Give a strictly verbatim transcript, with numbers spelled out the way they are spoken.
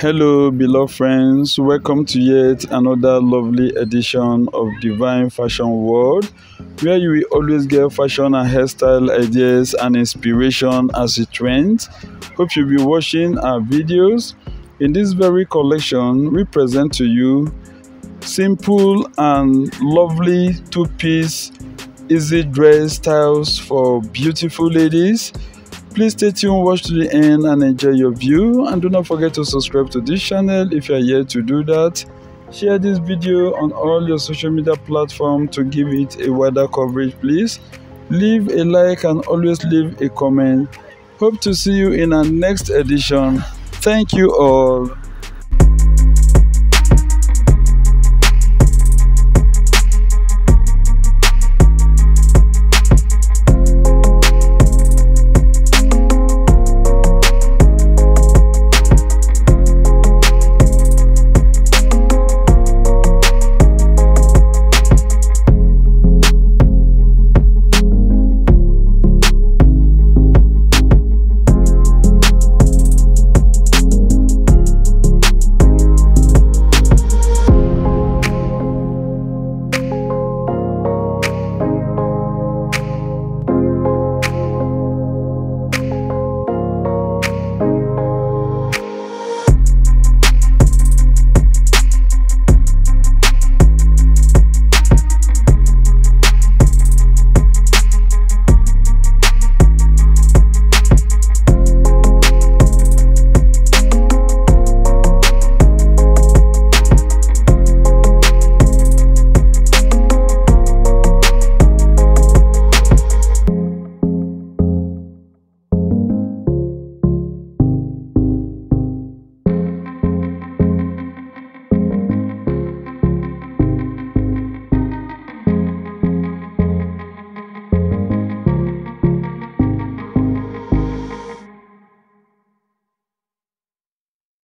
Hello beloved friends, welcome to yet another lovely edition of Divine Fashion World, where you will always get fashion and hairstyle ideas and inspiration as a trend. Hope you'll be watching our videos. In this very collection, we present to you simple and lovely two-piece easy dress styles for beautiful ladies. Please stay tuned, watch to the end and enjoy your view, and do not forget to subscribe to this channel if you are yet to do that. Share this video on all your social media platforms to give it a wider coverage. Please leave a like and always leave a comment. Hope to see you in our next edition. Thank you all.